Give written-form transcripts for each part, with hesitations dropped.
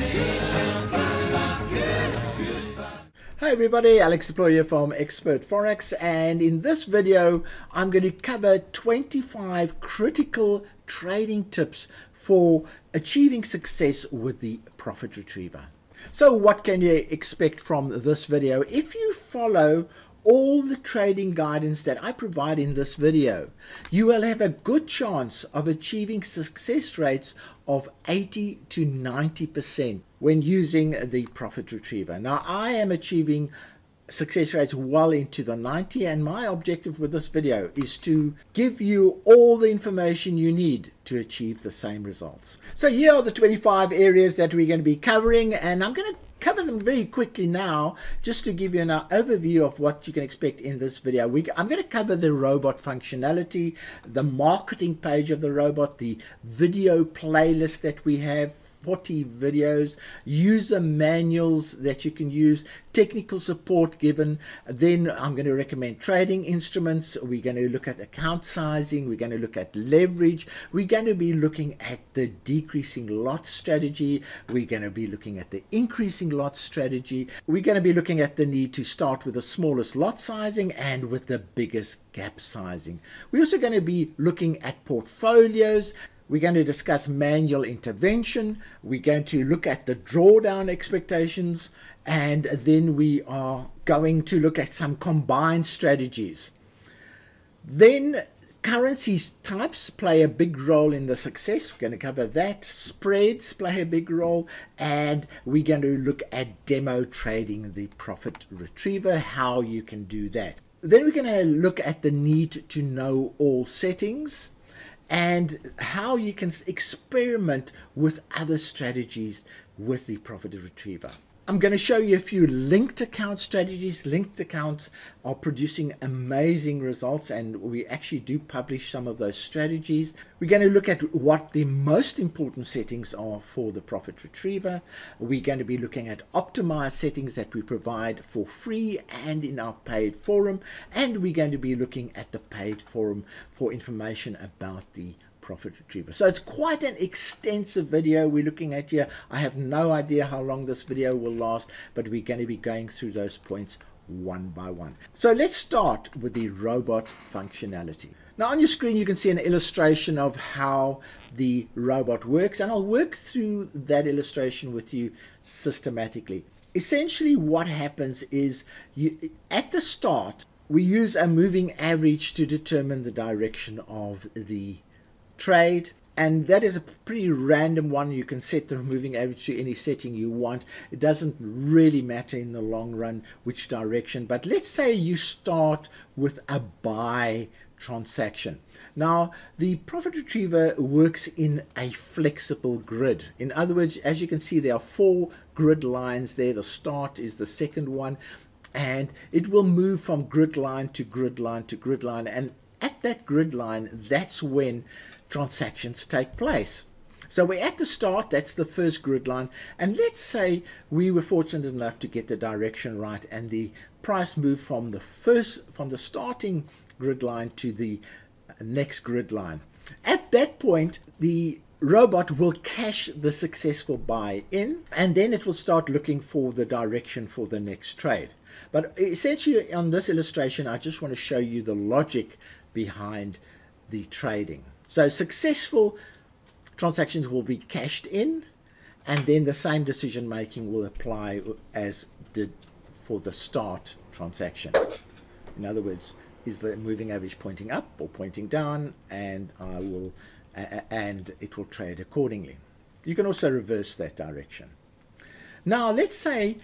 Hi everybody, Alex Explorer here from Expert4x, and in this video I'm going to cover 25 critical trading tips for achieving success with the Profit Retriever. So what can you expect from this video? If you follow all the trading guidance that I provide in this video, you will have a good chance of achieving success rates of 80 to 90% when using the Profit Retriever. Now, I am achieving success rates well into the 90%, and my objective with this video is to give you all the information you need to achieve the same results. So here are the 25 areas that we're going to be covering, and I'm going to cover them very quickly now just to give you an overview of what you can expect in this video. I'm going to cover the robot functionality, the marketing page of the robot, the video playlist that we have, 40 videos, user manuals that you can use, technical support given. Then I'm going to recommend trading instruments. We're going to look at account sizing. We're going to look at leverage. We're going to be looking at the decreasing lot strategy. We're going to be looking at the increasing lot strategy. We're going to be looking at the need to start with the smallest lot sizing and with the biggest gap sizing. We're also going to be looking at portfolios. We're going to discuss manual intervention. We're going to look at the drawdown expectations. And then we are going to look at some combined strategies. Then currency types play a big role in the success. We're going to cover that. Spreads play a big role. And we're going to look at demo trading the Profit Retriever, how you can do that. Then we're going to look at the need to know all settings and how you can experiment with other strategies with the Profit Retriever. I'm going to show you a few linked account strategies. Linked accounts are producing amazing results, and we actually do publish some of those strategies. We're going to look at what the most important settings are for the Profit Retriever. We're going to be looking at optimized settings that we provide for free and in our paid forum. And we're going to be looking at the paid forum for information about the Profit Retriever. So it's quite an extensive video we're looking at here. I have no idea how long this video will last, but we're going to be going through those points one by one. So let's start with the robot functionality. Now on your screen you can see an illustration of how the robot works, and I'll work through that illustration with you systematically. Essentially what happens is at the start we use a moving average to determine the direction of the trade, and that is a pretty random one. You can set the moving average to any setting you want. It doesn't really matter in the long run which direction, but let's say you start with a buy transaction. Now the Profit Retriever works in a flexible grid. In other words, as you can see, there are four grid lines there. The start is the second one, and it will move from grid line to grid line to grid line, and at that grid line, that's when transactions take place. So we're at the start, that's the first grid line, and let's say we were fortunate enough to get the direction right and the price moved from the starting grid line to the next grid line. At that point the robot will cash the successful buy in, and then it will start looking for the direction for the next trade. But essentially on this illustration I just want to show you the logic behind the trading. So successful transactions will be cashed in, and then the same decision making will apply as did for the start transaction. In other words, is the moving average pointing up or pointing down, and it will trade accordingly. You can also reverse that direction. Now let's take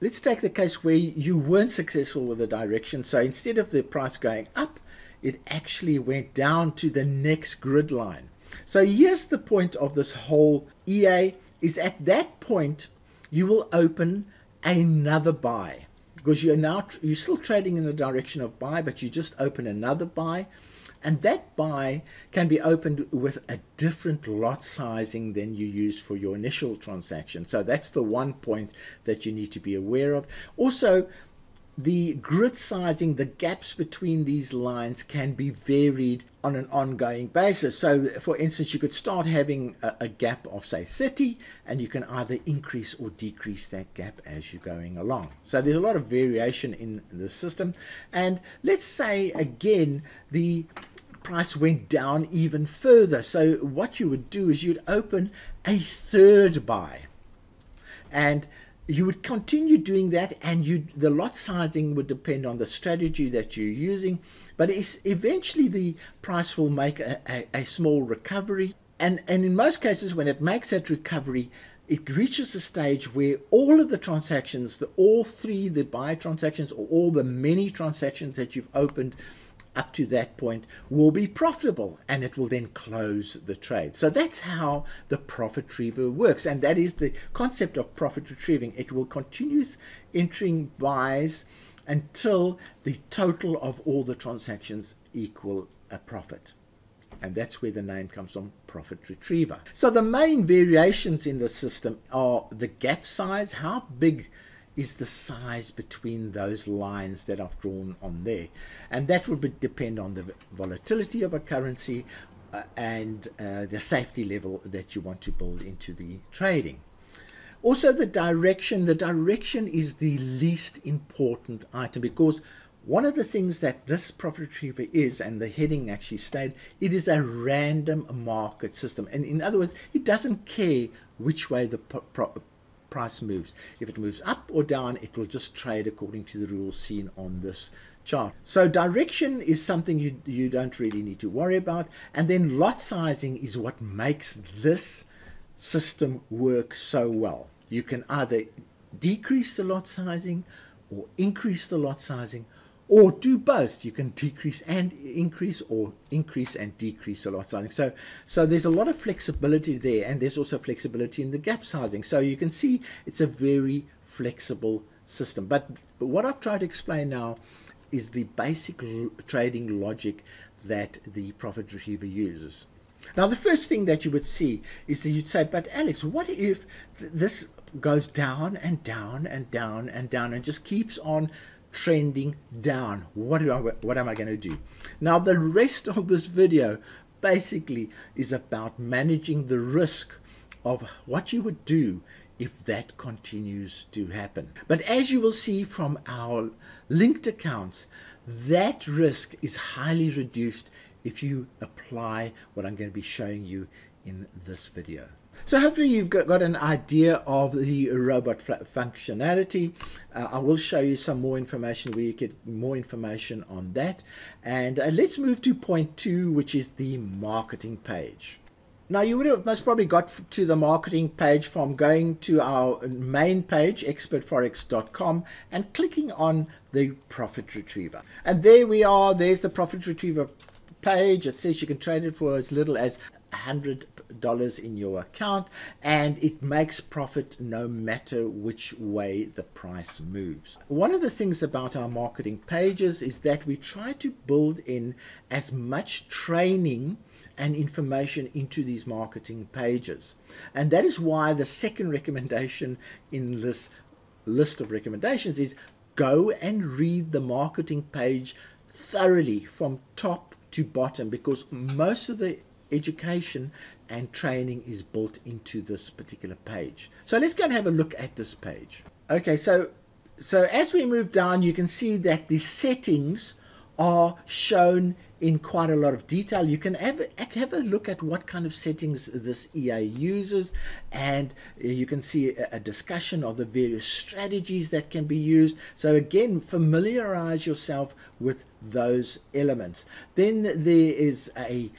the case where you weren't successful with the direction. So instead of the price going up, it actually went down to the next grid line. So here's the point of this whole EA, is at that point you will open another buy, because you're still trading in the direction of buy, but you just open another buy. And that buy can be opened with a different lot sizing than you used for your initial transaction. So that's the one point that you need to be aware of. Also, The grid sizing, the gaps between these lines can be varied on an ongoing basis. So for instance, you could start having a gap of say 30, and you can either increase or decrease that gap as you're going along. So there's a lot of variation in the system. And let's say again, the price went down even further. So what you would do is you'd open a third buy, and you would continue doing that, and the lot sizing would depend on the strategy that you're using, but eventually the price will make a small recovery, and in most cases when it makes that recovery, it reaches a stage where all of the transactions, all three the buy transactions or all the many transactions that you've opened up to that point will be profitable, and it will then close the trade. So that's how the profit retriever works, and that is the concept of profit retrieving. It will continue entering buys until the total of all the transactions equal a profit. And that's where the name comes from, Profit Retriever. So the main variations in the system are the gap size, how big is the size between those lines that I've drawn on there, and that will depend on the volatility of a currency and the safety level that you want to build into the trading. Also the direction is the least important item, because one of the things that this Profit Retriever is, and the heading actually stated, it is a random market system, and in other words it doesn't care which way the price moves. If it moves up or down, it will just trade according to the rules seen on this chart. So direction is something you don't really need to worry about, and then lot sizing is what makes this system work so well. You can either decrease the lot sizing or increase the lot sizing, or do both. You can decrease and increase, or increase and decrease a lot sizing. So there's a lot of flexibility there, and there's also flexibility in the gap sizing. So you can see it's a very flexible system. But what I've tried to explain now is the basic trading logic that the Profit Retriever uses. Now the first thing that you would see is that you'd say, but Alex, what if this goes down and down and down and down and just keeps on trending down? What am I going to do? Now the rest of this video basically is about managing the risk of what you would do if that continues to happen. But as you will see from our linked accounts, that risk is highly reduced if you apply what I'm going to be showing you in this video. So hopefully you've got an idea of the robot functionality. I will show you some more information where you get more information on that. And let's move to point 2, which is the marketing page. Now you would have most probably got to the marketing page from going to our main page, expert4x.com, and clicking on the Profit Retriever. And there we are, there's the Profit Retriever page. It says you can trade it for as little as $100 in your account, and it makes profit no matter which way the price moves. One of the things about our marketing pages is that we try to build in as much training and information into these marketing pages, and that is why the second recommendation in this list of recommendations is go and read the marketing page thoroughly from top to bottom, because most of the education and training is built into this particular page. So let's go and have a look at this page. Okay, so as we move down, you can see that the settings are shown in quite a lot of detail. You can have a look at what kind of settings this EA uses, and you can see a discussion of the various strategies that can be used. So again, familiarize yourself with those elements. Then there is a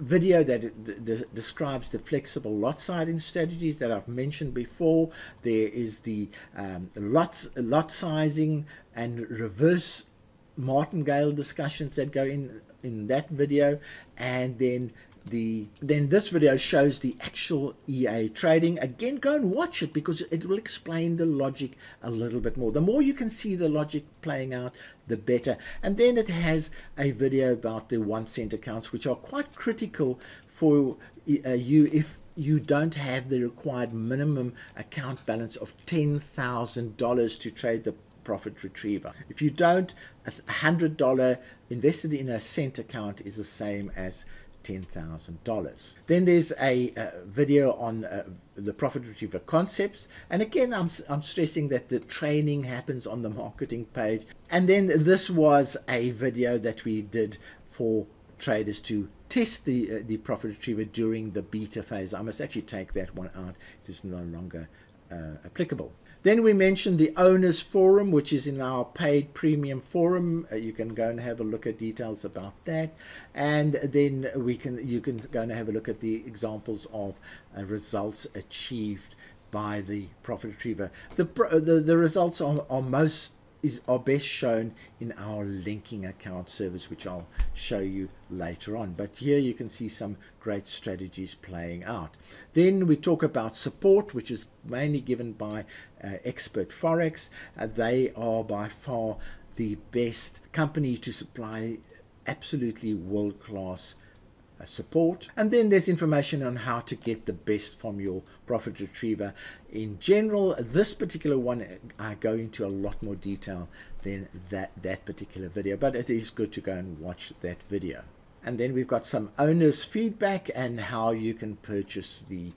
video that describes the flexible lot sizing strategies that I've mentioned before. There is the lot sizing and reverse martingale discussions that go in that video, and then this video shows the actual EA trading. Again, go and watch it, because it will explain the logic a little bit more. The more you can see the logic playing out, the better. And then it has a video about the 1 cent accounts, which are quite critical for you if you don't have the required minimum account balance of $10,000 to trade the Profit Retriever. If you don't, $100 invested in a cent account is the same as $10,000. Then there's a video on the Profit Retriever concepts, and again I'm stressing that the training happens on the marketing page. And then this was a video that we did for traders to test the Profit Retriever during the beta phase. I must actually take that one out, it is no longer applicable. Then we mentioned the owners forum, which is in our paid premium forum. You can go and have a look at details about that, and then you can go and have a look at the examples of results achieved by the Profit Retriever. The results are best shown in our linking account service, which I'll show you later on. But here you can see some great strategies playing out. Then we talk about support, which is mainly given by Expert4x. They are by far the best company to supply absolutely world-class support. And then there's information on how to get the best from your Profit Retriever in general. This particular one I go into a lot more detail than that particular video, but it is good to go and watch that video. And then we've got some owners feedback and how you can purchase the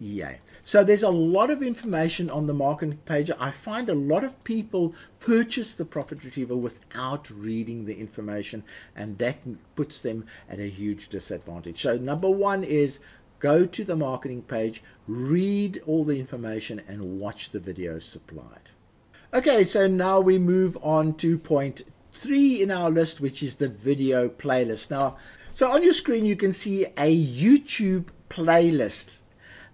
EA. So there's a lot of information on the marketing page. I find a lot of people purchase the Profit Retriever without reading the information, and that puts them at a huge disadvantage. So number one is go to the marketing page, read all the information, and watch the videos supplied. Okay, so now we move on to point 3 in our list, which is the video playlist. Now, so on your screen you can see a YouTube playlist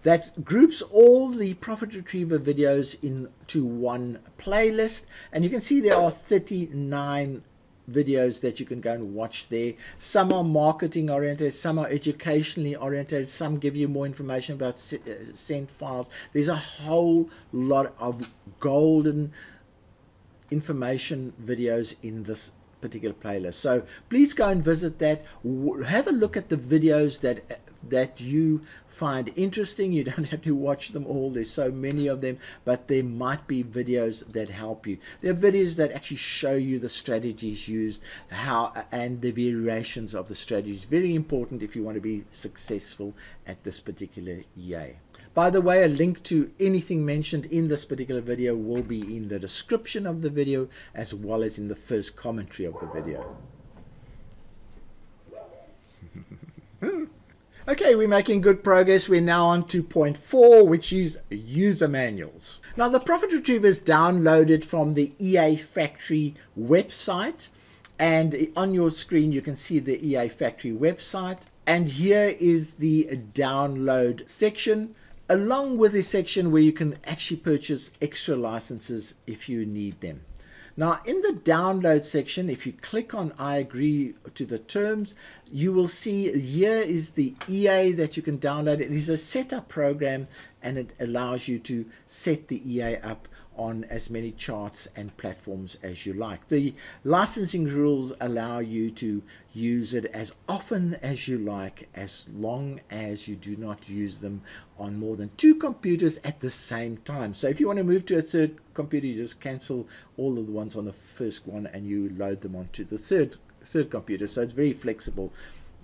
that groups all the Profit Retriever videos into one playlist, and you can see there are 39 videos that you can go and watch there. Some are marketing oriented, some are educationally oriented, some give you more information about cent files. There's a whole lot of golden information videos in this particular playlist, so please go and visit that. Have a look at the videos that you find interesting. You don't have to watch them all, there's so many of them, but there might be videos that help you. There are videos that actually show you the strategies used, how, and the variations of the strategies. Very important if you want to be successful at this particular EA. By the way, a link to anything mentioned in this particular video will be in the description of the video, as well as in the first commentary of the video. Okay, we're making good progress. We're now on to point 4, which is user manuals. Now, the Profit Retriever is downloaded from the EA Factory website, and on your screen you can see the EA Factory website, and here is the download section, along with a section where you can actually purchase extra licenses if you need them. Now, in the download section, if you click on I agree to the terms, you will see here is the EA that you can download. It is a setup program, and it allows you to set the EA up on as many charts and platforms as you like. The licensing rules allow you to use it as often as you like, as long as you do not use them on more than 2 computers at the same time. So if you want to move to a third computer, you just cancel all of the ones on the first one and you load them onto the third computer. So it's very flexible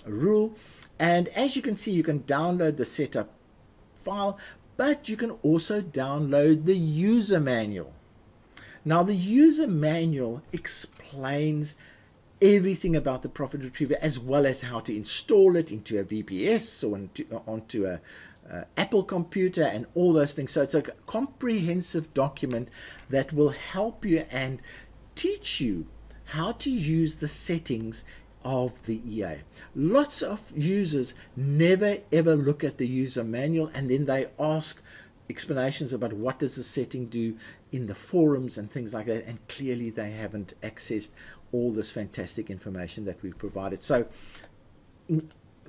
rule, and as you can see, you can download the setup file, but you can also download the user manual. Now, the user manual explains everything about the Profit Retriever, as well as how to install it into a VPS or onto a Apple computer and all those things. So it's a comprehensive document that will help you and teach you how to use the settings of the EA. Lots of users never ever look at the user manual, and then they ask explanations about what does the setting do in the forums and things like that, and clearly they haven't accessed all this fantastic information that we've provided. So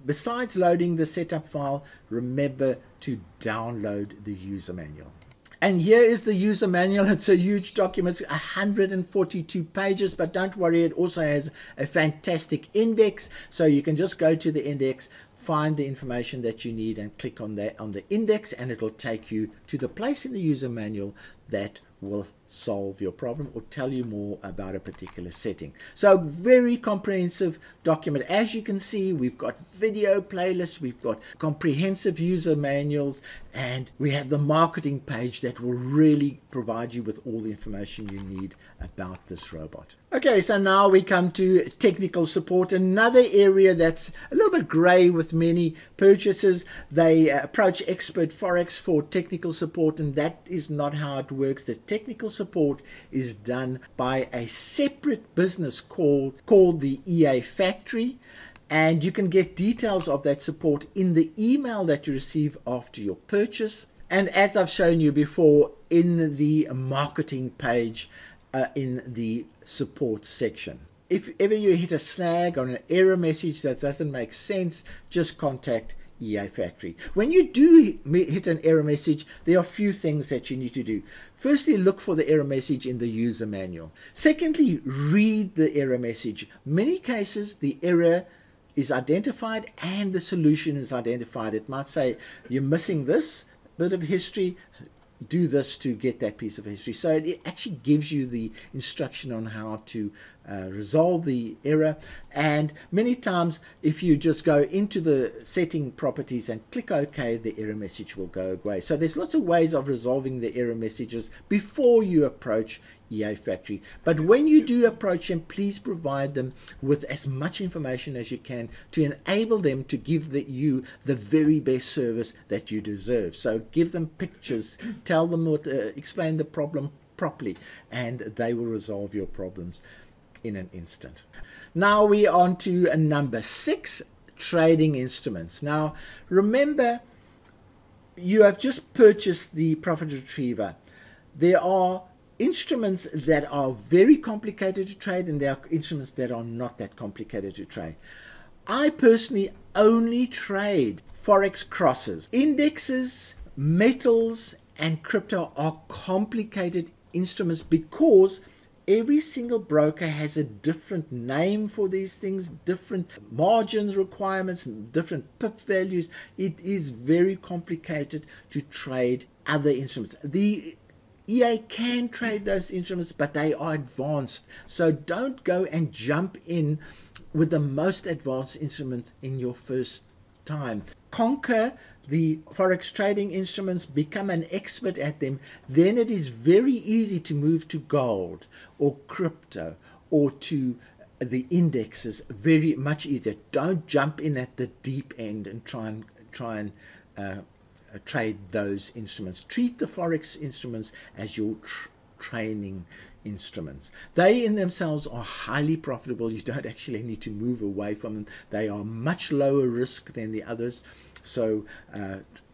besides loading the setup file, remember to download the user manual. And here is the user manual. It's a huge document, it's 142 pages, but don't worry, it also has a fantastic index. So you can just go to the index, find the information that you need, and click on the index, and it'll take you to the place in the user manual that will solve your problem or tell you more about a particular setting. So very comprehensive document. As you can see, we've got video playlists, we've got comprehensive user manuals, and we have the marketing page that will really provide you with all the information you need about this robot. Okay, so now we come to technical support, another area that's a little bit gray with many purchasers. They approach Expert4x for technical support, and that is not how it works. The technical support is done by a separate business called the EA Factory, and you can get details of that support in the email that you receive after your purchase. And as I've shown you before, in the marketing page, in the support section. If ever you hit a snag or an error message that doesn't make sense, just contact EA Factory. When you do hit an error message, there are a few things that you need to do. Firstly, look for the error message in the user manual. Secondly, read the error message. In many cases, the error is identified and the solution is identified. It might say, you're missing this bit of history, do this to get that piece of history. So it actually gives you the instruction on how to resolve the error. And many times, if you just go into the setting properties and click OK, the error message will go away. So there's lots of ways of resolving the error messages before you approach EA Factory. But when you do approach them, please provide them with as much information as you can to enable them to give you the very best service that you deserve. So give them pictures, tell them what, explain the problem properly, and they will resolve your problems in an instant. Now we are on to number 6, trading instruments. Now remember, you have just purchased the Profit Retriever. There are instruments that are very complicated to trade, and there are instruments that are not that complicated to trade. I personally only trade forex crosses. Indexes, metals, and crypto are complicated instruments because every single broker has a different name for these things, different margins requirements, and different pip values. It is very complicated to trade other instruments. The EA can trade those instruments, but they are advanced. So don't go and jump in with the most advanced instruments in your first time. Conquer the forex trading instruments, become an expert at them. Then it is very easy to move to gold or crypto or to the indexes, very much easier. Don't jump in at the deep end and trade those instruments. Treat the forex instruments as your training instruments. They in themselves are highly profitable. You don't actually need to move away from them. They are much lower risk than the others. So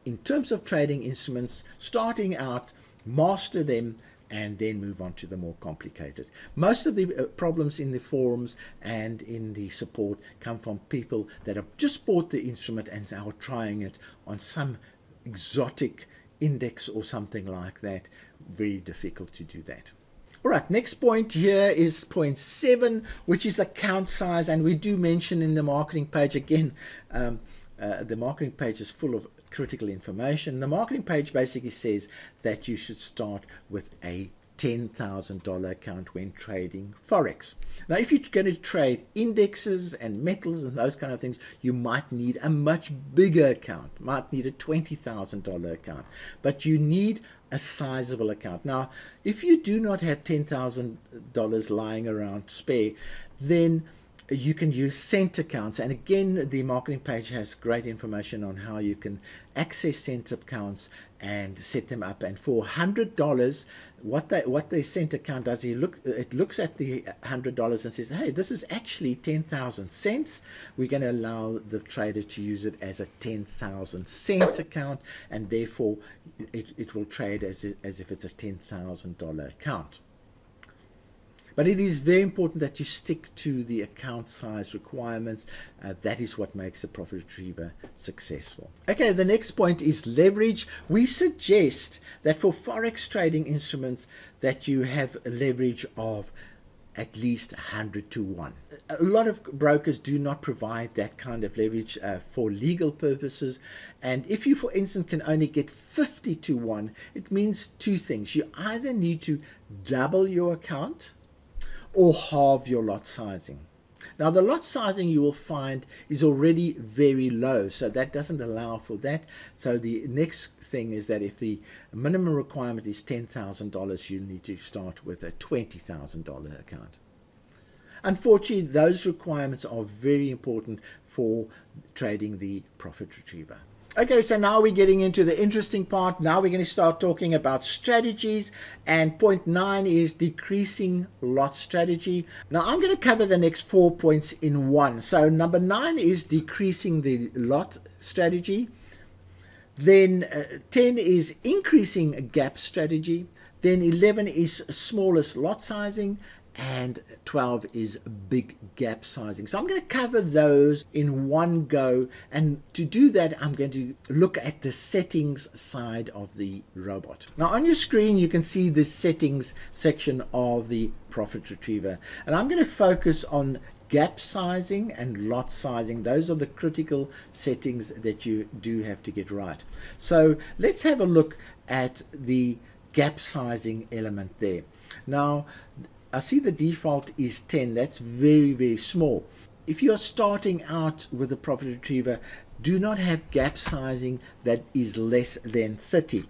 in terms of trading instruments, starting out, master them, and then move on to the more complicated. Most of the problems in the forums and in the support come from people that have just bought the instrument and are trying it on some exotic index or something like that. Very difficult to do that. All right, next point here is point 7, which is account size. And we do mention in the marketing page, again, the marketing page is full of critical information. The marketing page basically says that you should start with a $10,000 account when trading forex. Now, if you're going to trade indexes and metals and those kind of things, you might need a much bigger account, might need a $20,000 account, but you need a sizable account. Now, if you do not have $10,000 lying around spare, then you can use cent accounts. And again, the marketing page has great information on how you can access cent accounts and set them up. And for $100, what the cent account does, it looks at the $100 and says, hey, this is actually 10,000 cents. We're going to allow the trader to use it as a 10,000 cent account, and therefore it will trade as if it's a $10,000 account. But it is very important that you stick to the account size requirements. That is what makes a Profit Retriever successful. Okay, the next point is leverage. We suggest that for forex trading instruments that you have a leverage of at least 100 to 1. A lot of brokers do not provide that kind of leverage for legal purposes. And if you, for instance, can only get 50 to 1, it means two things. You either need to double your account or halve your lot sizing. Now, the lot sizing you will find is already very low, so that doesn't allow for that. So the next thing is that if the minimum requirement is $10,000, you need to start with a $20,000 account. Unfortunately, those requirements are very important for trading the Profit Retriever. Okay, so now we're getting into the interesting part. Now we're going to start talking about strategies, and point 9 is decreasing lot strategy. Now I'm going to cover the next 4 points in one. So number 9 is decreasing the lot strategy. Then 10 is increasing gap strategy. Then 11 is smallest lot sizing. And 12 is big gap sizing. So I'm going to cover those in one go, and to do that I'm going to look at the settings side of the robot. Now on your screen you can see the settings section of the Profit Retriever, and I'm going to focus on gap sizing and lot sizing. Those are the critical settings that you do have to get right. So let's have a look at the gap sizing element there. Now I see the default is 10. That's very, very small. If you're starting out with the Profit Retriever, do not have gap sizing that is less than 30.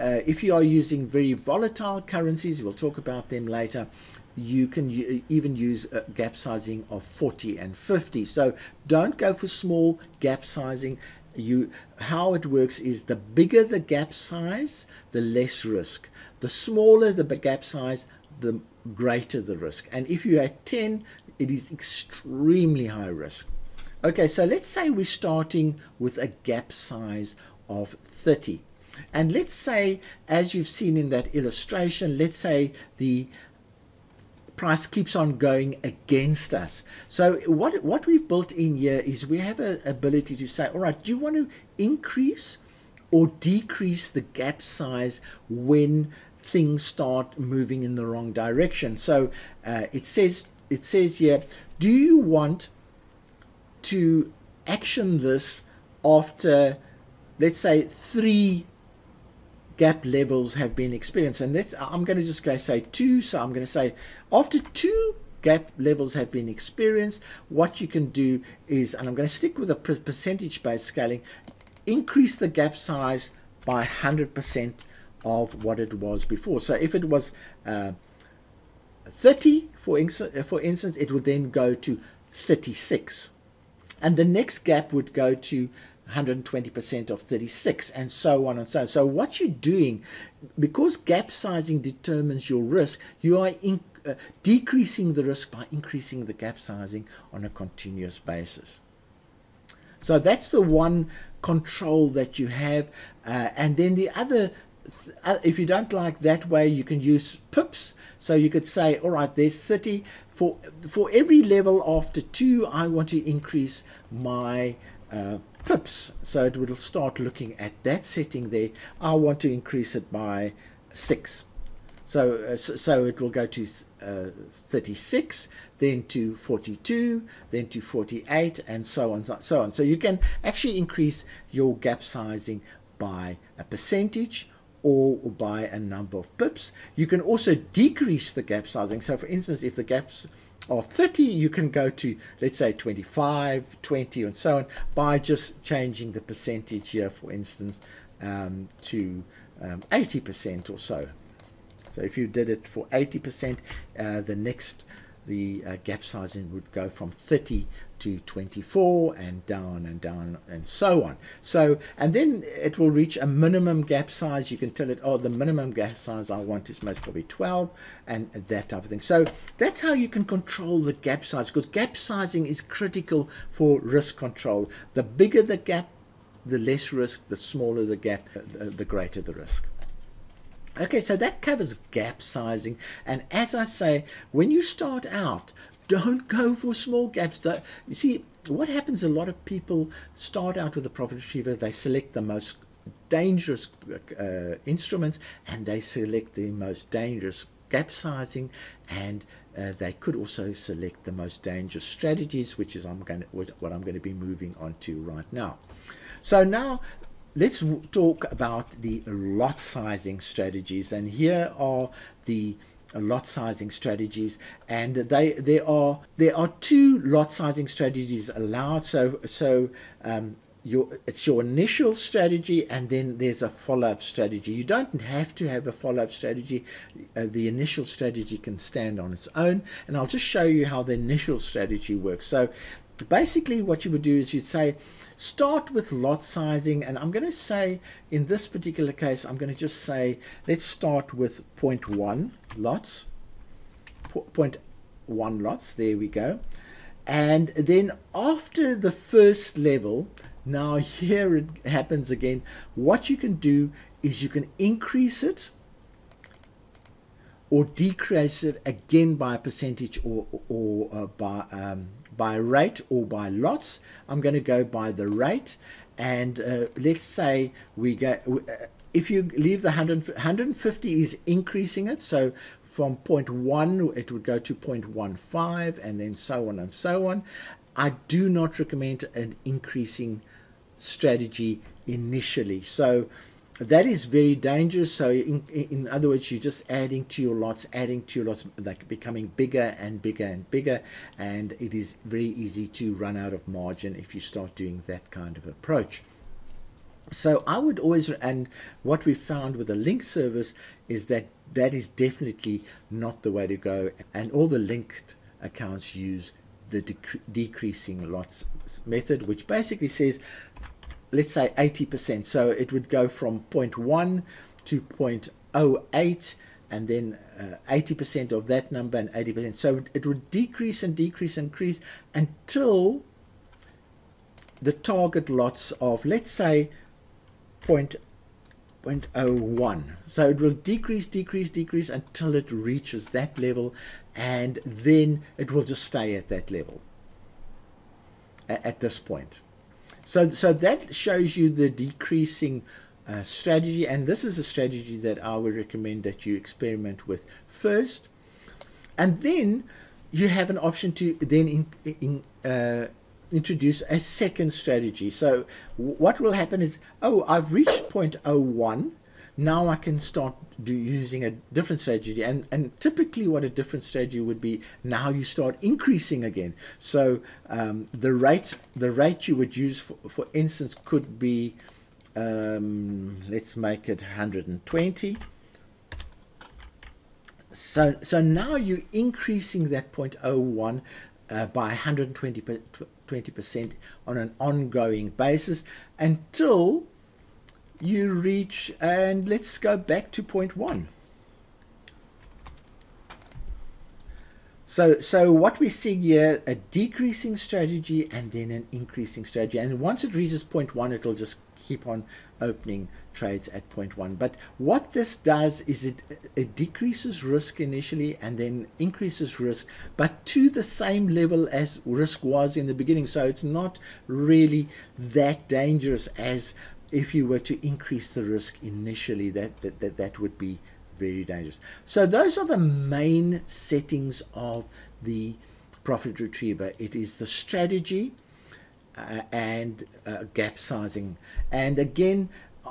If you are using very volatile currencies, we'll talk about them later, you can even use gap sizing of 40 and 50. So don't go for small gap sizing. How it works is the bigger the gap size, the less risk. The smaller the gap size, the greater the risk. And if you're at 10, it is extremely high risk. Okay, so let's say we're starting with a gap size of 30. And let's say, as you've seen in that illustration, let's say the price keeps on going against us. So what we've built in here is we have an ability to say, all right, do you want to increase or decrease the gap size when things start moving in the wrong direction? So it says here, do you want to action this after, let's say, 3 gap levels have been experienced? And that's, I'm going to just go say 2. So I'm going to say after 2 gap levels have been experienced, what you can do is, and I'm going to stick with a percentage based scaling, increase the gap size by 100% of what it was before. So if it was 30 for instance, it would then go to 36, and the next gap would go to 120% of 36, and so on and so on. So what you're doing, because gap sizing determines your risk, you are decreasing the risk by increasing the gap sizing on a continuous basis. So that's the one control that you have, and then the other, if you don't like that way, you can use pips. So you could say, all right, there's 30. For every level after 2, I want to increase my pips. So it will start looking at that setting there. I want to increase it by 6. So it will go to 36, then to 42, then to 48, and so on, so on. So you can actually increase your gap sizing by a percentage or by a number of pips. You can also decrease the gap sizing. So for instance, if the gaps are 30, you can go to, let's say, 25, 20, and so on, by just changing the percentage here, for instance, to 80% or so. So if you did it for 80%, the gap sizing would go from 30 to 24 and down and down and so on. So, and then it will reach a minimum gap size. You can tell it, oh, the minimum gap size I want is most probably 12, and that type of thing. So that's how you can control the gap size, because gap sizing is critical for risk control. The bigger the gap, the less risk. The smaller the gap, the greater the risk. Okay, so that covers gap sizing. And as I say, when you start out, don't go for small gaps. You see, what happens, a lot of people start out with the Profit Retriever, they select the most dangerous instruments, and they select the most dangerous gap sizing, and they could also select the most dangerous strategies, which is what I'm going to be moving on to right now. So now let's talk about the lot sizing strategies, and here are the lot sizing strategies, and there are two lot sizing strategies allowed. It's your initial strategy, and then there's a follow-up strategy. You don't have to have a follow-up strategy. The initial strategy can stand on its own, and I'll just show you how the initial strategy works. So basically what you would do is you'd say, start with lot sizing, and I'm going to say in this particular case, I'm going to just say, let's start with 0.1 lots, 0.1 lots, there we go. And then after the first level, now here it happens again, what you can do is you can increase it or decrease it again by a percentage or by rate or by lots. I'm going to go by the rate, and let's say we go, if you leave the 150 is increasing it, so from 0.1 it would go to 0.15, and then so on and so on. I do not recommend an increasing strategy initially, so that is very dangerous. So in other words, you're just adding to your lots, like becoming bigger and bigger and bigger, and it is very easy to run out of margin if you start doing that kind of approach. So I would always, and what we found with the link service is that that is definitely not the way to go, and all the linked accounts use the decreasing lots method, which basically says, let's say 80%, so it would go from 0.1 to 0.08, and then 80% of that number and 80%, so it would decrease and decrease and increase until the target lots of, let's say, 0.01. So it will decrease, decrease, decrease until it reaches that level, and then it will just stay at that level at this point. So that shows you the decreasing strategy, and this is a strategy that I would recommend that you experiment with first, and then you have an option to then introduce a second strategy. So what will happen is, oh, I've reached 0.01, now I can start using a different strategy, and typically what a different strategy would be, now you start increasing again. So the rate you would use for instance could be, let's make it 120. So now you're increasing that 0.01 by 120% on an ongoing basis until you reach, and let's go back to 0.1. So what we see here, a decreasing strategy and then an increasing strategy, and once it reaches 0.1 it'll just keep on opening trades at 0.1. But what this does is it decreases risk initially and then increases risk, but to the same level as risk was in the beginning. So it's not really that dangerous as if you were to increase the risk initially. That would be very dangerous. So those are the main settings of the Profit Retriever. It is the strategy and gap sizing. And again,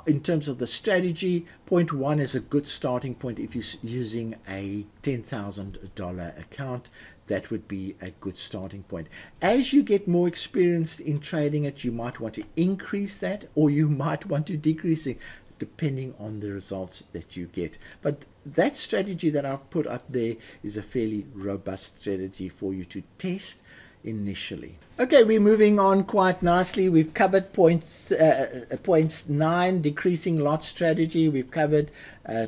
in terms of the strategy, 0.1 is a good starting point. If you're using a $10,000 account, that would be a good starting point. As you get more experienced in trading it, you might want to increase that, or you might want to decrease it, depending on the results that you get. But that strategy that I've put up there is a fairly robust strategy for you to test initially. Okay, we're moving on quite nicely. We've covered points 9, decreasing lot strategy. We've covered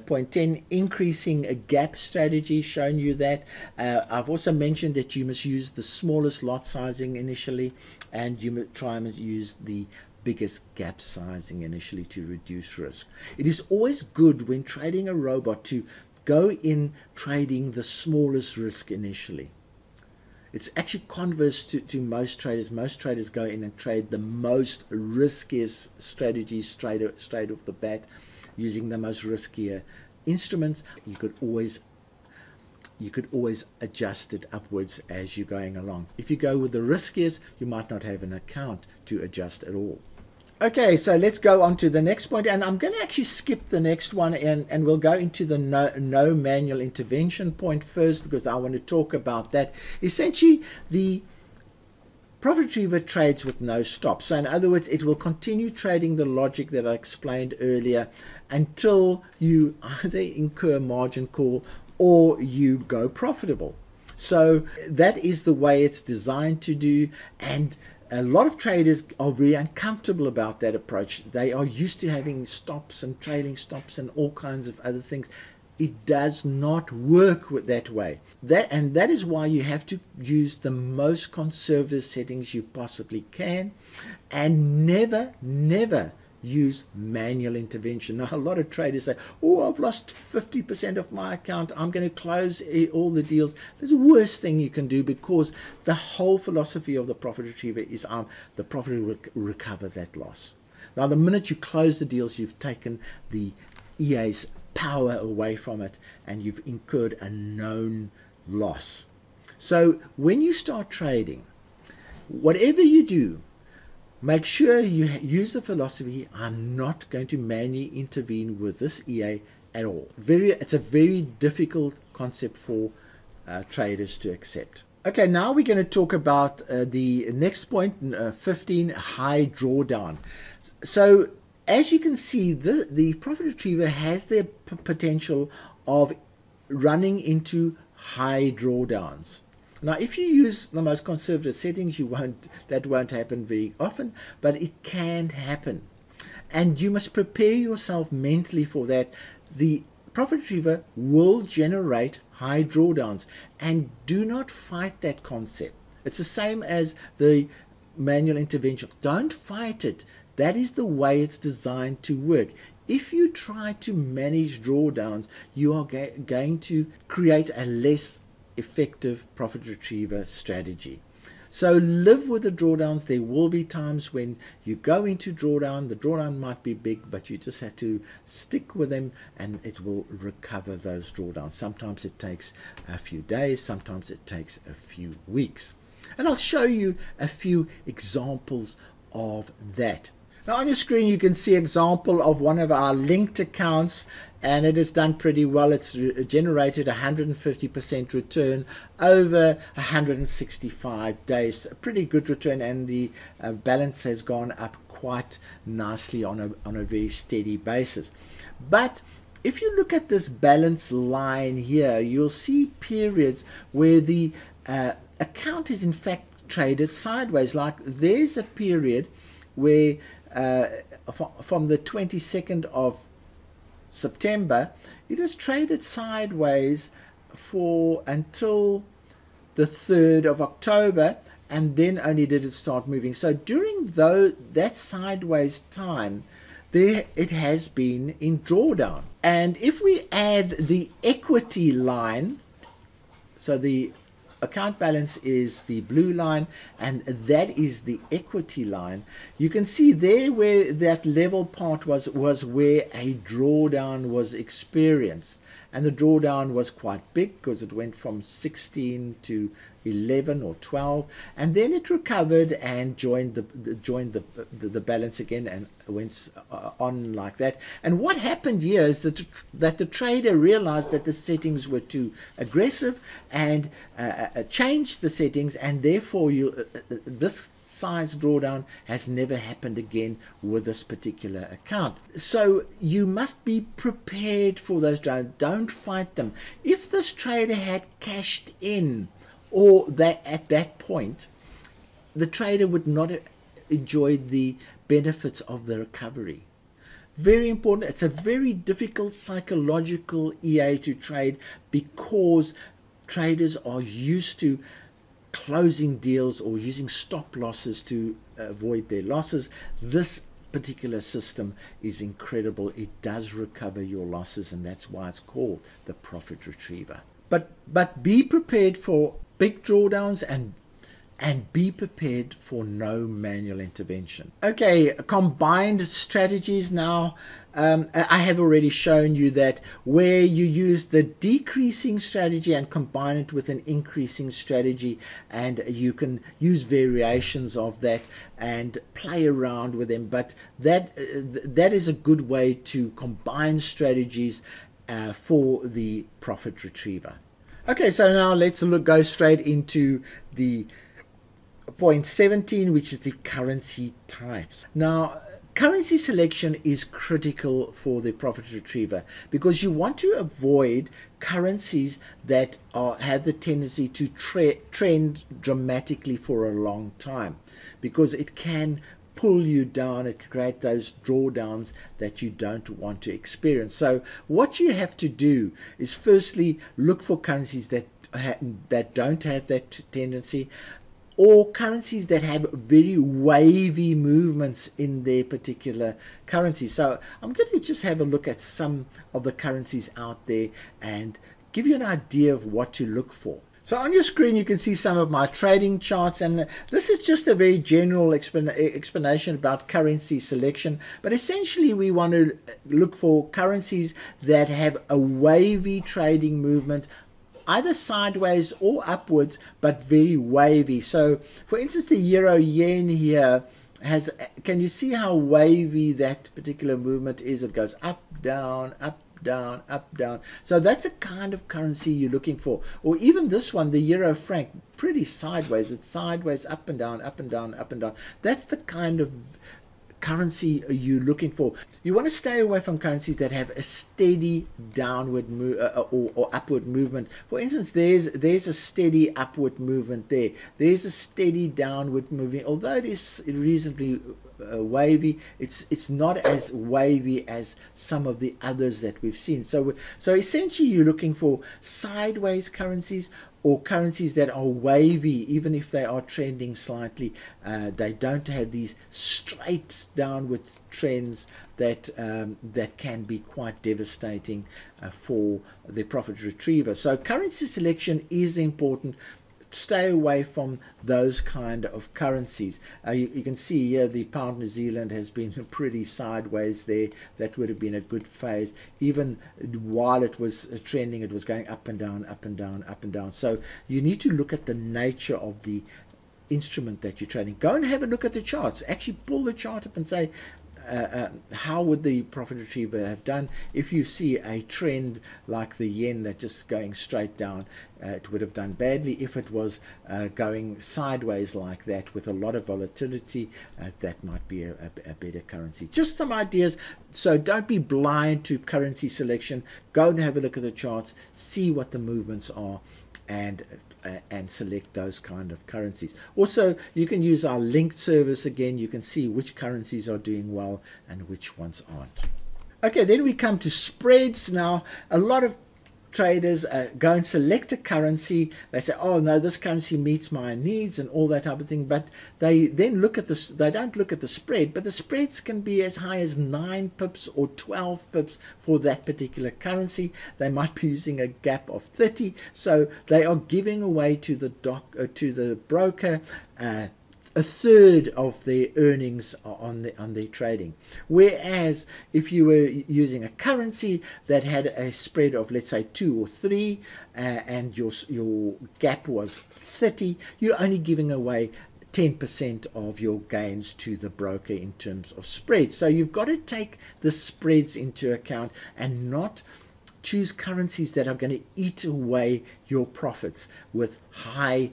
point 10, increasing a gap strategy, shown you that. I've also mentioned that you must use the smallest lot sizing initially, and you must try and use the biggest gap sizing initially to reduce risk. It is always good when trading a robot to go in trading the smallest risk initially. It's actually converse to most traders. Most traders go in and trade the most riskiest strategies straight off the bat, using the most riskier instruments. You could always you could always adjust it upwards as you're going along. If you go with the riskiest, you might not have an account to adjust at all. Okay, so let's go on to the next point, and I'm going to actually skip the next one, and we'll go into the no manual intervention point first, because I want to talk about that. Essentially, the Profit Retriever trades with no stop. So in other words, it will continue trading the logic that I explained earlier until you either incur margin call or you go profitable. So that is the way it's designed to do, and a lot of traders are very uncomfortable about that approach. They are used to having stops and trailing stops and all kinds of other things. It does not work that way. And that is why you have to use the most conservative settings you possibly can, and never, never use manual intervention. Now, a lot of traders say, oh, I've lost 50% of my account, I'm going to close all the deals. That's the worst thing you can do, because the whole philosophy of the Profit Retriever is the profit will recover that loss. Now, the minute you close the deals, you've taken the EA's power away from it, and you've incurred a known loss. So when you start trading, whatever you do, make sure you use the philosophy, I'm not going to manually intervene with this EA at all. It's a very difficult concept for traders to accept. Okay, now we're going to talk about the next point, 15, high drawdown. So as you can see, the Profit Retriever has the potential of running into high drawdowns. Now, if you use the most conservative settings, that won't happen very often, but it can happen. And you must prepare yourself mentally for that. The Profit Retriever will generate high drawdowns, and do not fight that concept. It's the same as the manual intervention. Don't fight it. That is the way it's designed to work. If you try to manage drawdowns, you are going to create a less effective Profit Retriever strategy. So live with the drawdowns. There will be times when you go into drawdown. The drawdown might be big, but you just have to stick with them, and it will recover those drawdowns. Sometimes it takes a few days, sometimes it takes a few weeks. And I'll show you a few examples of that. Now on your screen you can see example of one of our linked accounts, and it has done pretty well. It's generated 150% return over 165 days. A pretty good return, and the balance has gone up quite nicely on a very steady basis. But if you look at this balance line here, you'll see periods where the account is in fact traded sideways. Like there's a period where from the 22nd of September, it has traded sideways for until the 3rd of October, and then only did it start moving. So during that sideways time, there it has been in drawdown. And if we add the equity line, so the account balance is the blue line, and that is the equity line. You can see there where that level part was where a drawdown was experienced, and the drawdown was quite big because it went from 16 to 11 or 12, and then it recovered and joined the balance again, and went on like that. And what happened here is that the trader realized that the settings were too aggressive, and changed the settings, and therefore this size drawdown has never happened again with this particular account. So you must be prepared for those drawdowns. Don't fight them. If this trader had cashed in, or that at that point, the trader would not enjoy the benefits of the recovery. Very important. It's a very difficult psychological EA to trade, because traders are used to closing deals or using stop losses to avoid their losses. This particular system is incredible. It does recover your losses, and that's why it's called the Profit Retriever. But be prepared for big drawdowns, and and be prepared for no manual intervention. Okay, combined strategies now. I have already shown you that where you use the decreasing strategy and combine it with an increasing strategy, and you can use variations of that and play around with them. But that is a good way to combine strategies for the Profit Retriever. Okay, so now let's go straight into the point 17, which is the currency types. Now, currency selection is critical for the Profit Retriever because you want to avoid currencies that have the tendency to trend dramatically for a long time, because it can pull you down and create those drawdowns that you don't want to experience. So what you have to do is firstly look for currencies that don't have that tendency, or currencies that have very wavy movements in their particular currency. So I'm going to just have a look at some of the currencies out there and give you an idea of what to look for. So on your screen you can see some of my trading charts, and this is just a very general explanation about currency selection, but essentially we want to look for currencies that have a wavy trading movement, either sideways or upwards, but very wavy. So for instance, the euro yen here has, can you see how wavy that particular movement is? It goes up, down, up, down, up, down. So that's a kind of currency you're looking for. Or even this one, the euro franc, pretty sideways. It's sideways, up and down, up and down, up and down. That's the kind of currency you're looking for. You want to stay away from currencies that have a steady downward move or upward movement. For instance, there's a steady upward movement there. There's a steady downward movement. Although it is reasonably wavy, it's not as wavy as some of the others that we've seen. So essentially you're looking for sideways currencies or currencies that are wavy. Even if they are trending slightly, they don't have these straight downward trends that can be quite devastating for the Profit Retriever. So currency selection is important. Stay away from those kind of currencies. You can see here the pound New Zealand has been pretty sideways there. That would have been a good phase. Even while it was trending, it was going up and down, up and down, up and down. So you need to look at the nature of the instrument that you're trading. Go and have a look at the charts. Actually pull the chart up and say, how would the Profit Retriever have done if you see a trend like the yen that's just going straight down? It would have done badly. If it was going sideways like that with a lot of volatility, that might be a better currency. Just some ideas. So don't be blind to currency selection. Go and have a look at the charts, see what the movements are, and select those kind of currencies. Also, you can use our linked service. Again, you can see which currencies are doing well and which ones aren't. Okay, then we come to spreads. Now, a lot of traders go and select a currency. They say, oh no, this currency meets my needs and all that type of thing, but they then look at this, they don't look at the spread. But the spreads can be as high as 9 pips or 12 pips for that particular currency. They might be using a gap of 30, so they are giving away to the broker a third of their earnings on their trading. Whereas if you were using a currency that had a spread of, let's say, 2 or 3, and your gap was 30, you're only giving away 10% of your gains to the broker in terms of spreads. So you've got to take the spreads into account and not choose currencies that are going to eat away your profits with high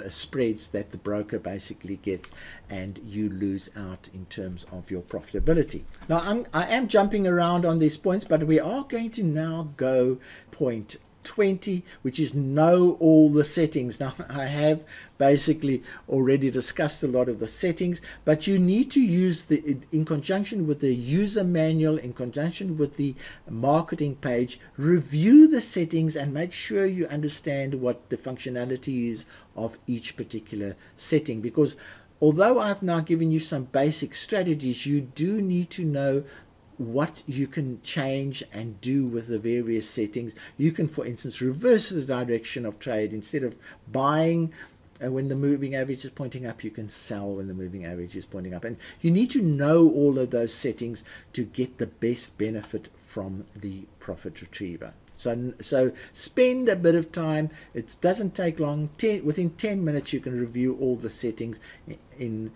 spreads that the broker basically gets, and you lose out in terms of your profitability. Now I am jumping around on these points, but we are going to now go point 20, which is know all the settings. Now I have basically already discussed a lot of the settings, but you need to use in conjunction with the user manual, in conjunction with the marketing page, review the settings and make sure you understand what the functionality is of each particular setting, because although I've now given you some basic strategies, you do need to know what you can change and do with the various settings. You can, for instance, reverse the direction of trade. Instead of buying When the moving average is pointing up, you can sell when the moving average is pointing up. And you need to know all of those settings to get the best benefit from the Profit Retriever. So spend a bit of time. It doesn't take long. Within 10 minutes, you can review all the settings in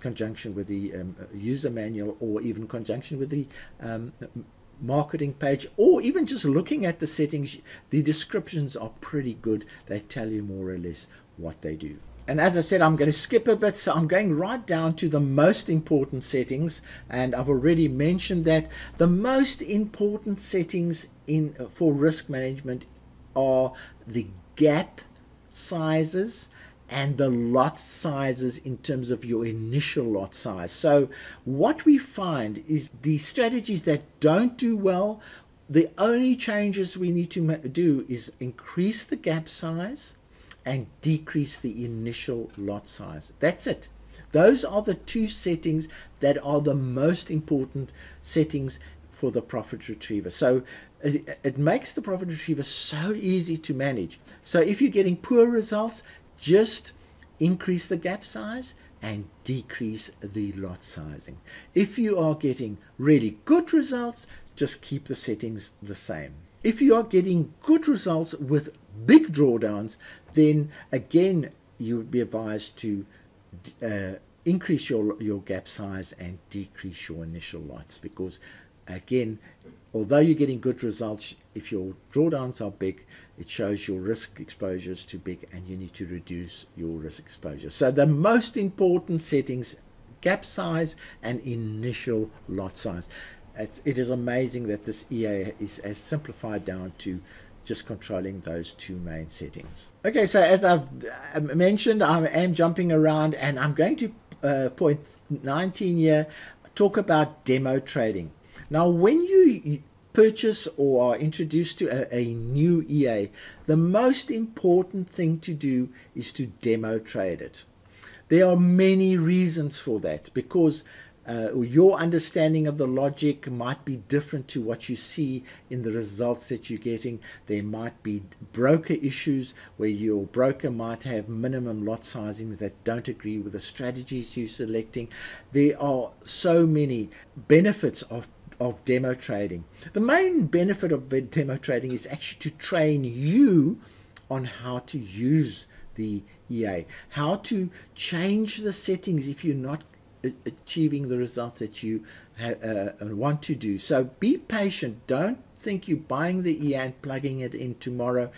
conjunction with the user manual, or even conjunction with the marketing page, or even just looking at the settings. The descriptions are pretty good. They tell you more or less what they do. And as I said, I'm going to skip a bit, so I'm going right down to the most important settings, and I've already mentioned that the most important settings for risk management are the gap sizes and the lot sizes in terms of your initial lot size. So what we find is the strategies that don't do well, the only changes we need to do is increase the gap size and decrease the initial lot size. That's it. Those are the two settings that are the most important settings for the Profit Retriever. So it makes the Profit Retriever so easy to manage. So if you're getting poor results, just increase the gap size and decrease the lot sizing. If you are getting really good results, just keep the settings the same. If you are getting good results with big drawdowns, then again you would be advised to increase your gap size and decrease your initial lots, because again, although you're getting good results, if your drawdowns are big, it shows your risk exposure is too big and you need to reduce your risk exposure. So the most important settings, gap size and initial lot size. It is amazing that this EA has simplified down to just controlling those two main settings. Okay, so as I've mentioned, I am jumping around, and I'm going to point 19 here, talk about demo trading. Now, when you purchase or are introduced to a new EA, the most important thing to do is to demo trade it. There are many reasons for that, because your understanding of the logic might be different to what you see in the results that you're getting. There might be broker issues where your broker might have minimum lot sizing that don't agree with the strategies you're selecting. There are so many benefits of demo trading. The main benefit of demo trading is actually to train you on how to use the EA, how to change the settings if you're not achieving the result that you want to do. So be patient. Don't think you're buying the EA and plugging it in tomorrow.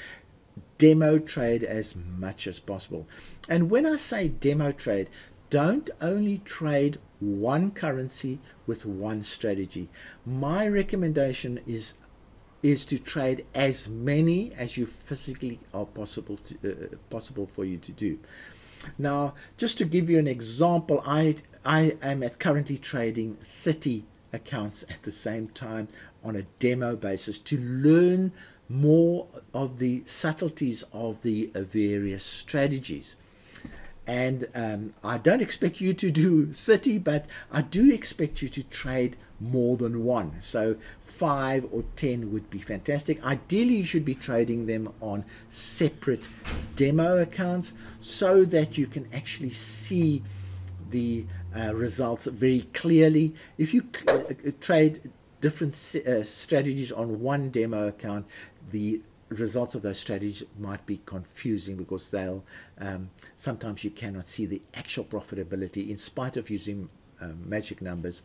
Demo trade as much as possible. And when I say demo trade, don't only trade one currency with one strategy. My recommendation is to trade as many as you physically are possible for you to do. Now, just to give you an example, I am currently trading 30 accounts at the same time on a demo basis to learn more of the subtleties of the various strategies. And I don't expect you to do 30, but I do expect you to trade more than one. So 5 or 10 would be fantastic. Ideally, you should be trading them on separate demo accounts so that you can actually see the results very clearly. If you trade different strategies on one demo account, the results of those strategies might be confusing, because they'll sometimes you cannot see the actual profitability. In spite of using magic numbers,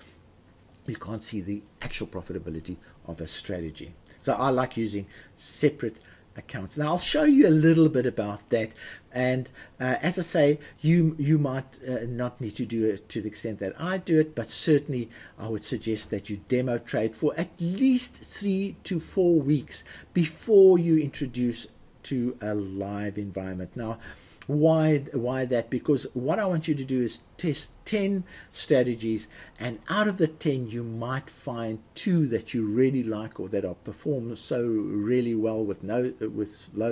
you can't see the actual profitability of a strategy. So I like using separate accounts. Now I'll show you a little bit about that, and as I say, you might not need to do it to the extent that I do it, but certainly I would suggest that you demo trade for at least 3 to 4 weeks before you introduce to a live environment. Now why that? Because what I want you to do is test 10 strategies, and out of the 10 you might find 2 that you really like, or that are performed so really well with low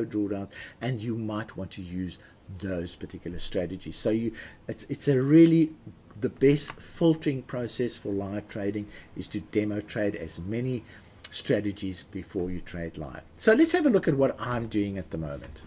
drawdowns, and you might want to use those particular strategies. So it's a really the best filtering process for live trading is to demo trade as many strategies before you trade live. So let's have a look at what I'm doing at the moment.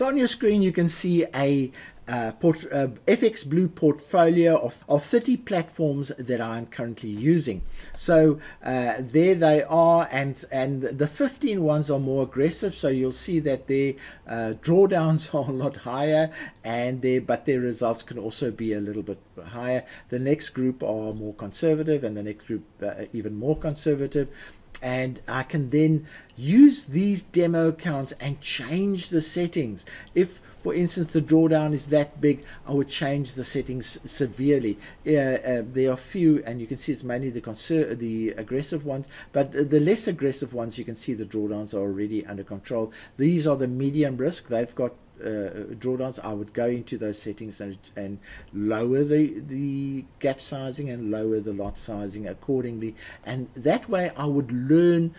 So on your screen you can see a FX Blue portfolio of 30 platforms that I'm currently using. So there they are, and the 15 ones are more aggressive, so you'll see that their drawdowns are a lot higher, and their results can also be a little bit higher. The next group are more conservative, and the next group even more conservative. And I can then use these demo accounts and change the settings. If, for instance, the drawdown is that big, I would change the settings severely. There are few, and you can see it's mainly the aggressive ones, but the less aggressive ones, you can see the drawdowns are already under control. These are the medium risk. They've got drawdowns. I would go into those settings and lower the gap sizing and lower the lot sizing accordingly, and that way I would learn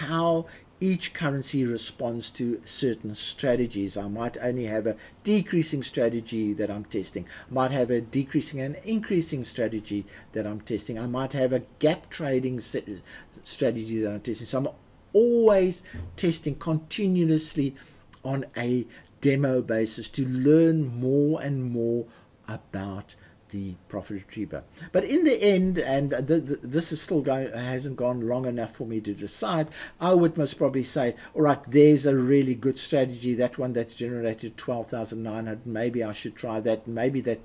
how each currency responds to certain strategies. I might only have a decreasing strategy that I'm testing. I might have a decreasing and increasing strategy that I'm testing. I might have a gap trading strategy that I'm testing. So I'm always testing continuously on a demo basis to learn more and more about the Profit Retriever. But in the end, and this is still hasn't gone long enough for me to decide, I would most probably say, all right, there's a really good strategy, that one that's generated 12,900, maybe I should try that, maybe that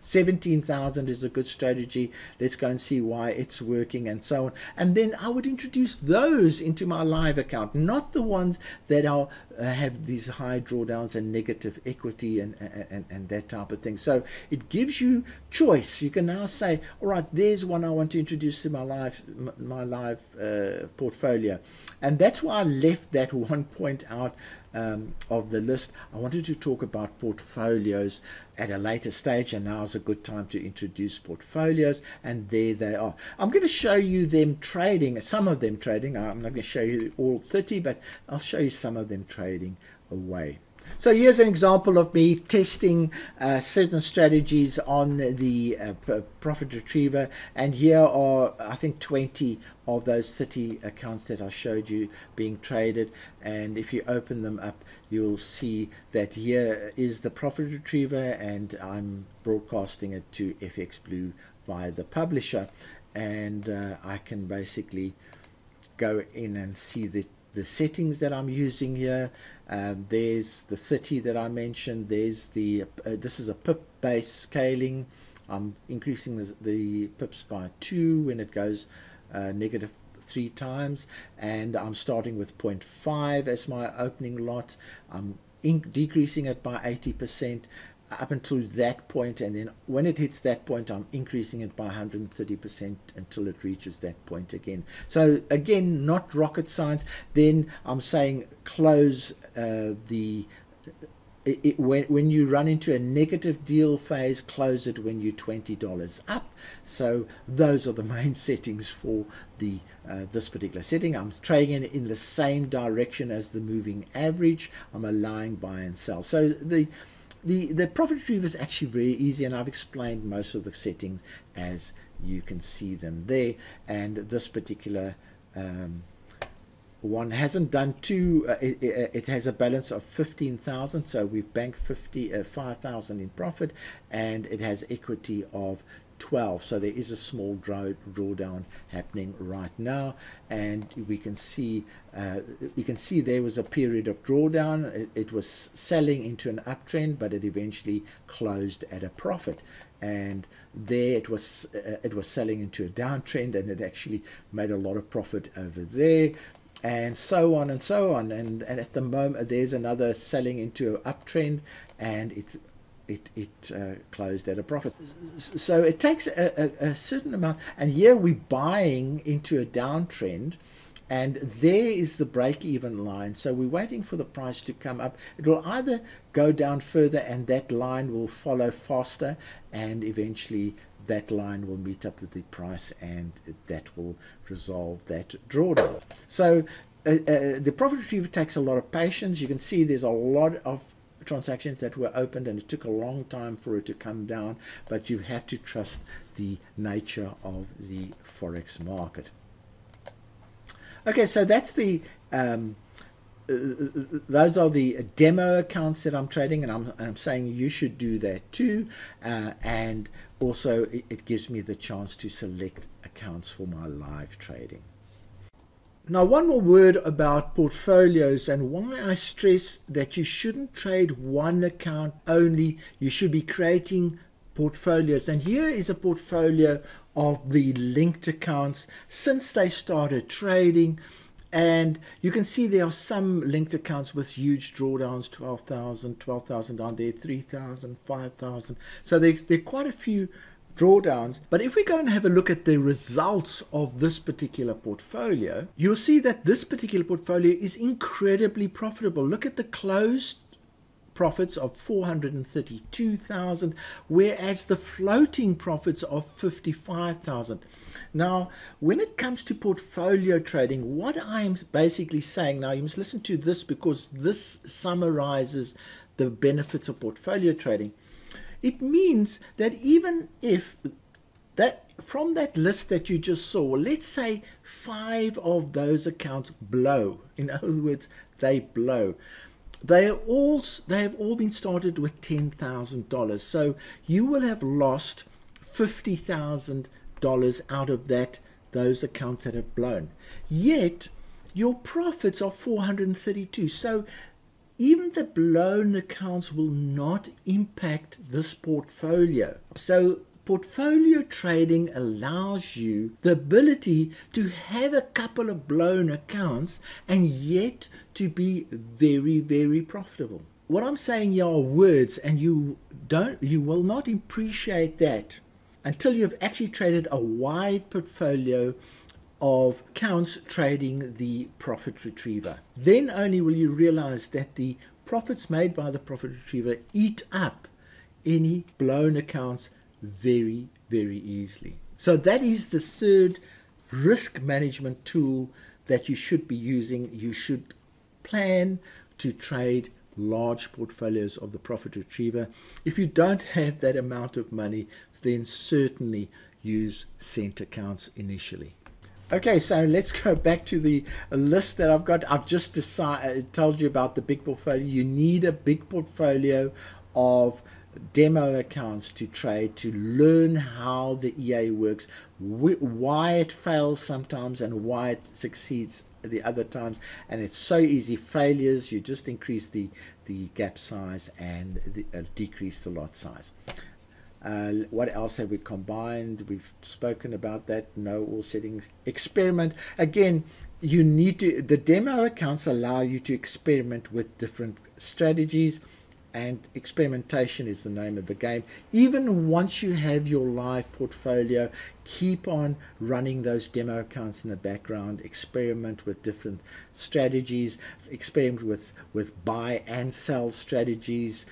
17,000 is a good strategy, let's go and see why it's working, and so on. And then I would introduce those into my live account, not the ones that are have these high drawdowns and negative equity and that type of thing. So it gives you choice. You can now say, all right, there's one I want to introduce to my live portfolio, and that's why I left that one point out of the list. I wanted to talk about portfolios at a later stage, and now is a good time to introduce portfolios, and there they are. I'm going to show you them trading, some of them trading. I'm not going to show you all 30, but I'll show you some of them trading away. So here's an example of me testing certain strategies on the Profit Retriever, and here are, I think, 20 of those 30 accounts that I showed you being traded. And if you open them up, you'll see that here is the Profit Retriever, and I'm broadcasting it to FX Blue via the publisher, and I can basically go in and see the settings that I'm using here. There's the 30 that I mentioned. There's the this is a pip-based scaling. I'm increasing the pips by 2 when it goes negative 3 times, and I'm starting with 0.5 as my opening lot. I'm decreasing it by 80% up until that point, and then when it hits that point, I'm increasing it by 130% until it reaches that point again. So again, not rocket science. Then I'm saying close when you run into a negative deal phase, close it when you're $20 up. So those are the main settings for the this particular setting. I'm trading in the same direction as the moving average. I'm allowing buy and sell. So the Profit Retriever is actually very easy, and I've explained most of the settings as you can see them there. And this particular one hasn't done two. It has a balance of 15,000, so we've banked 5,000 in profit, and it has equity of 12, so there is a small drawdown happening right now, and we can see there was a period of drawdown. It was selling into an uptrend, but it eventually closed at a profit, and there it was selling into a downtrend, and it actually made a lot of profit over there, and so on and so on. And at the moment there's another selling into an uptrend, and it closed at a profit. So it takes a certain amount, and here we're buying into a downtrend, and there is the break-even line. So we're waiting for the price to come up. It will either go down further, and that line will follow faster, and eventually that line will meet up with the price, and that will resolve that drawdown. So the Profit Retriever takes a lot of patience. You can see there's a lot of transactions that were opened, and it took a long time for it to come down, but you have to trust the nature of the forex market. Okay, so that's the those are the demo accounts that I'm trading, and I'm saying you should do that too. And also it gives me the chance to select accounts for my live trading. Now, one more word about portfolios and why I stress that you shouldn't trade one account only. You should be creating portfolios, and here is a portfolio of the linked accounts since they started trading. And you can see there are some linked accounts with huge drawdowns, 12,000, 12,000 down there, 3,000, 5,000. So there are quite a few drawdowns. But if we go and have a look at the results of this particular portfolio, you'll see that this particular portfolio is incredibly profitable. Look at the closed profits of 432,000, whereas the floating profits of 55,000. Now, when it comes to portfolio trading, what I am basically saying, now you must listen to this because this summarizes the benefits of portfolio trading. It means that even if that from that list that you just saw, let's say 5 of those accounts blow, in other words, they blow. They have all been started with $10,000, so you will have lost $50,000 out of those accounts that have blown. Yet your profits are 432. So even the blown accounts will not impact this portfolio. So portfolio trading allows you the ability to have a couple of blown accounts and yet to be very, very profitable. What I'm saying here are words, and you will not appreciate that until you've actually traded a wide portfolio of accounts trading the Profit Retriever. Then only will you realize that the profits made by the Profit Retriever eat up any blown accounts very, very easily. So that is the third risk management tool that you should be using. You should plan to trade large portfolios of the Profit Retriever. If you don't have that amount of money, then certainly use cent accounts initially. Okay, so let's go back to the list that I've got. I've just told you about the big portfolio. You need a big portfolio of demo accounts to trade, to learn how the EA works, why it fails sometimes and why it succeeds the other times. And it's so easy. Failures, you just increase the gap size and decrease the lot size. What else have we combined? We've spoken about that. Know all settings, experiment. Again, you need to, the demo accounts allow you to experiment with different strategies, and experimentation is the name of the game. Even once you have your live portfolio, keep on running those demo accounts in the background, experiment with different strategies, experiment with buy and sell strategies,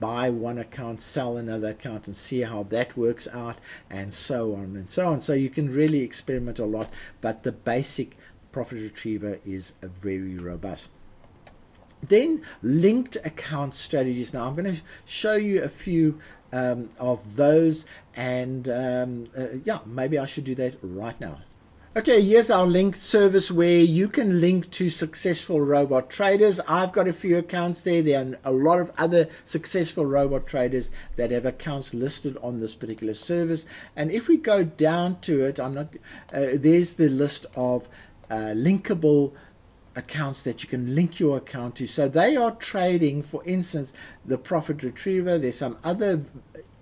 buy one account, sell another account, and see how that works out, and so on and so on. So you can really experiment a lot, but the basic Profit Retriever is very robust. Then linked account strategies. Now I'm going to show you a few of those, and yeah, maybe I should do that right now. Okay, here's our linked service where you can link to successful robot traders. I've got a few accounts there. There are a lot of other successful robot traders that have accounts listed on this particular service. And if we go down to it, there's the list of linkable accounts that you can link your account to. So they are trading, for instance, the Profit Retriever. There's some other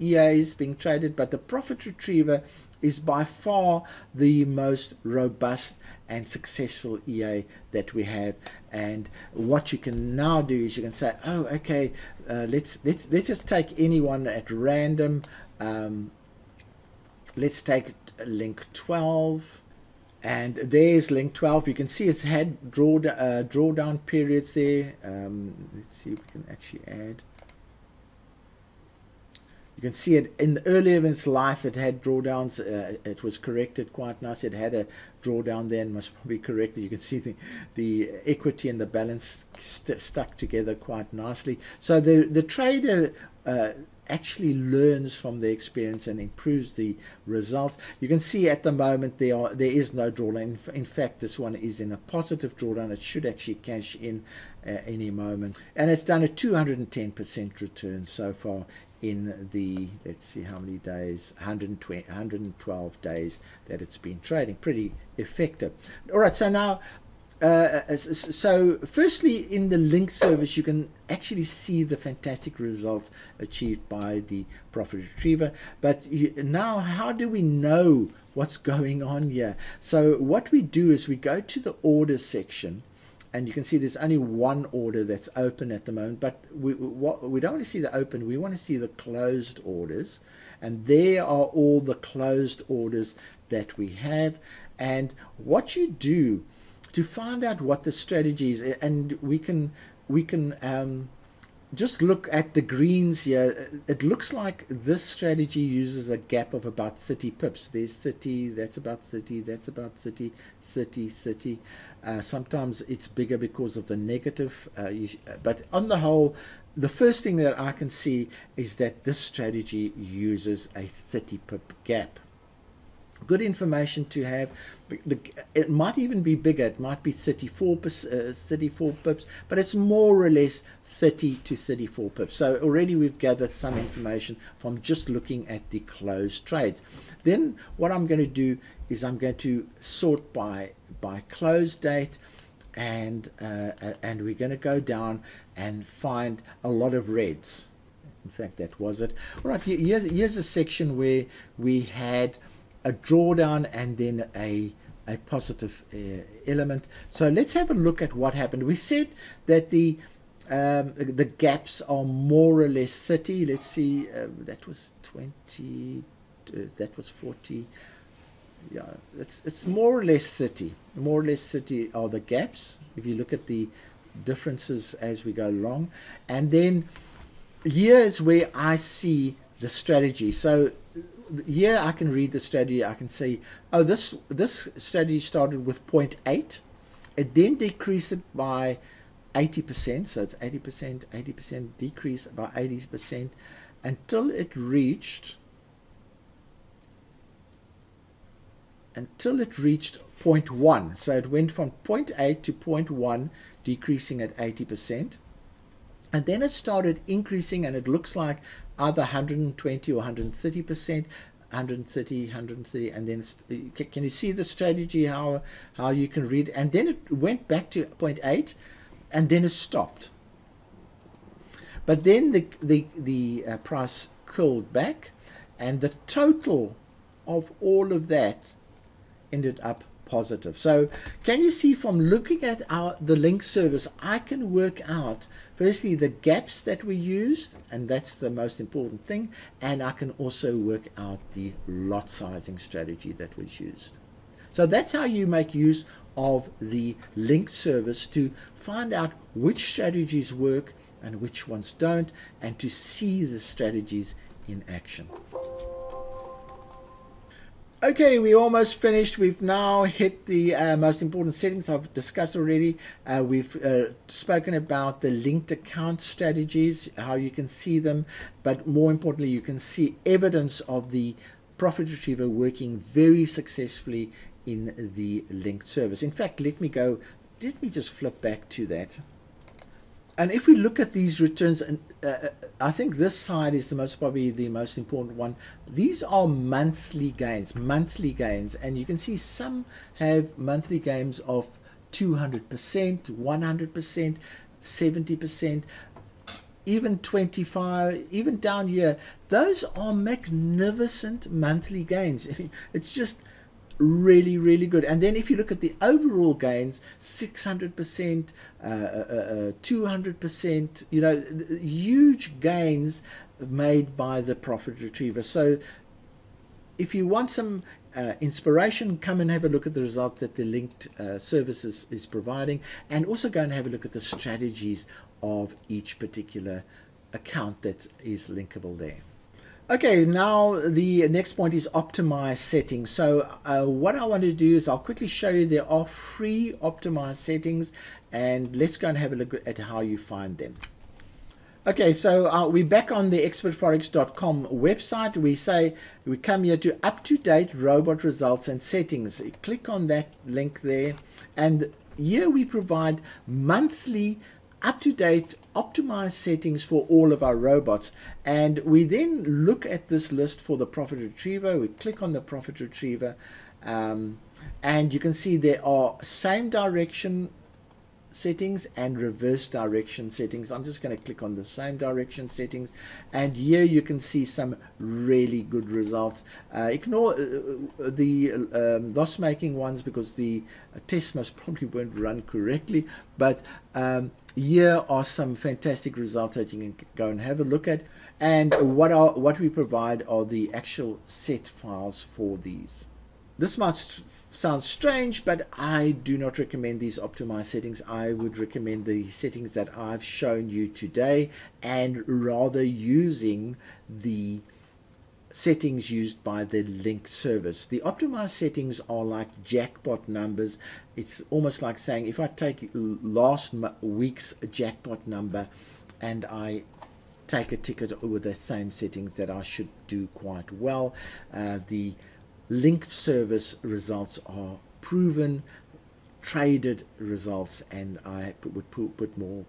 EAs being traded, but the Profit Retriever is by far the most robust and successful EA that we have. And what you can now do is you can say, oh, okay, let's just take anyone at random. Let's take link 12. And there's link 12. You can see it's had drawdown periods there. Let's see if we can actually add. You can see it in the earlier of its life, it had drawdowns. It was corrected quite nice. It had a drawdown there and must be corrected. You can see the equity and the balance stuck together quite nicely. So the trader actually learns from the experience and improves the results. You can see at the moment there is no drawdown. In fact, this one is in a positive drawdown. It should actually cash in any moment, and it's done a 210% return so far in the, let's see how many days, 112 days that it's been trading. Pretty effective. All right, so now so firstly, in the link service, you can actually see the fantastic results achieved by the Profit Retriever. But now, how do we know what's going on here? So what we do is we go to the order section, and you can see there's only one order that's open at the moment, but we don't want to see the open, we want to see the closed orders. And there are all the closed orders that we have. And what you do to find out what the strategy is, and we can just look at the greens here. It looks like this strategy uses a gap of about 30 pips. There's 30, that's about 30, that's about 30, 30, 30. Sometimes it's bigger because of the negative, but on the whole, the first thing that I can see is that this strategy uses a 30 pip gap. Good information to have. It might even be bigger. It might be 34 pips, but it's more or less 30 to 34 pips. So already we've gathered some information from just looking at the closed trades. Then what I'm going to do is I'm going to sort by close date, and we're going to go down and find a lot of reds. In fact, that was it. All right, here's a section where we had a drawdown and then a positive element. So let's have a look at what happened. We said that the gaps are more or less 30. Let's see, that was 20, that was 40. Yeah, it's more or less 30. More or less 30 are the gaps, if you look at the differences as we go along. And then here's where I see the strategy. So here I can read the strategy. I can see, oh, this strategy started with 0.8. It then decreased it by 80%. So it's 80%, 80% decrease by 80% until it reached 0.1. So it went from 0.8 to 0.1, decreasing at 80%. And then it started increasing, and it looks like either 120 or 130%, 130, 130, and then can you see the strategy, how you can read? And then it went back to 0.8, and then it stopped. But then the price curled back, and the total of all of that ended up positive. So can you see from looking at the link service, I can work out firstly the gaps that we used, and that's the most important thing, and I can also work out the lot sizing strategy that was used. So that's how you make use of the link service to find out which strategies work and which ones don't, and to see the strategies in action. Okay, we're almost finished. We've now hit the most important settings I've discussed already. We've spoken about the linked account strategies, how you can see them, but more importantly, you can see evidence of the Profit Retriever working very successfully in the linked service. In fact, let me just flip back to that. And if we look at these returns, and I think this side is probably the most important one. These are monthly gains, and you can see some have monthly gains of 200%, 100%, 70%, even 25%, even down here. Those are magnificent monthly gains. It's just really, really good. And then if you look at the overall gains, 600%, 200%, you know, huge gains made by the Profit Retriever. So if you want some inspiration, come and have a look at the results that the linked services is providing, and also go and have a look at the strategies of each particular account that is linkable there. Okay, now the next point is optimize settings. So what I want to do is I'll quickly show you there are free optimize settings, and let's go and have a look at how you find them. Okay, so we're back on the Expert4x.com website. We come here to up-to-date robot results and settings. Click on that link there, and here we provide monthly up-to-date optimized settings for all of our robots. And we then look at this list for the Profit Retriever. We click on the Profit Retriever, and you can see there are same direction settings and reverse direction settings. I'm just going to click on the same direction settings, and here you can see some really good results. Ignore the loss-making ones because the test most probably won't run correctly, but here are some fantastic results that you can go and have a look at. And what we provide are the actual set files for these. This might sound strange, but I do not recommend these optimized settings. I would recommend the settings that I've shown you today, and rather using the settings used by the link service. The optimized settings are like jackpot numbers. It's almost like saying if I take last week's jackpot number and I take a ticket with the same settings, that I should do quite well. The linked service results are proven, traded results, and I would put more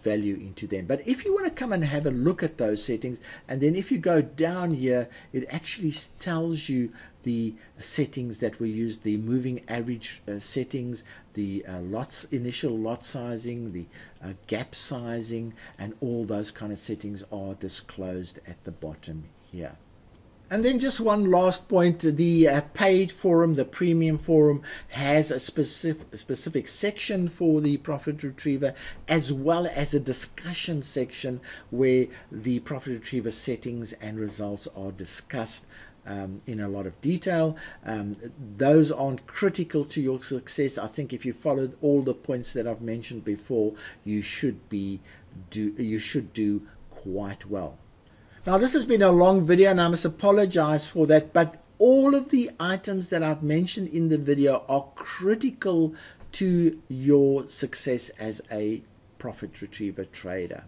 value into them. But if you want to come and have a look at those settings, and then if you go down here, it actually tells you the settings that we use: the moving average settings, the initial lot sizing, the gap sizing, and all those kind of settings are disclosed at the bottom here. And then just one last point, the paid forum, the premium forum, has a specific section for the Profit Retriever, as well as a discussion section where the Profit Retriever settings and results are discussed in a lot of detail. Those aren't critical to your success. I think if you follow all the points that I've mentioned before, you should do quite well. Now, this has been a long video, and I must apologize for that, but all of the items that I've mentioned in the video are critical to your success as a Profit Retriever trader.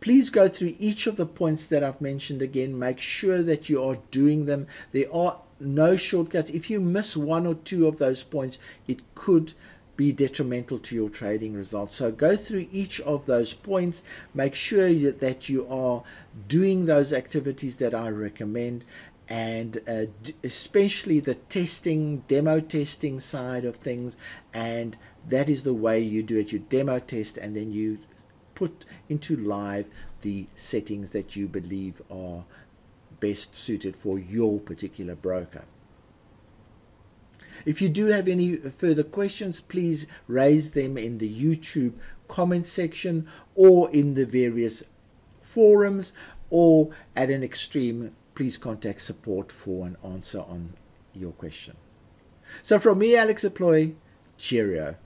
Please go through each of the points that I've mentioned again. Make sure that you are doing them. There are no shortcuts. If you miss one or two of those points, it could be detrimental to your trading results. So go through each of those points, make sure that you are doing those activities that I recommend, and especially the testing, demo testing side of things. And that is the way you do it. You demo test, and then you put into live the settings that you believe are best suited for your particular broker. If you do have any further questions, please raise them in the YouTube comment section, or in the various forums, or at an extreme, please contact support for an answer on your question. So from me, Alex Aploy, cheerio.